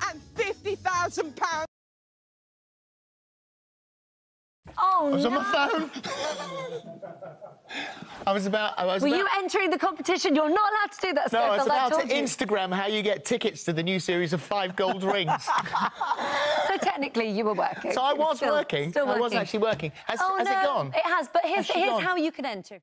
£150,000. Oh, I was on my phone. Were you entering the competition? You're not allowed to do that. No, I was about to Instagram how you get tickets to the new series of 5 gold rings. So technically, you were working. So I was working. I was actually working. Has it gone? It has. But here's how you can enter.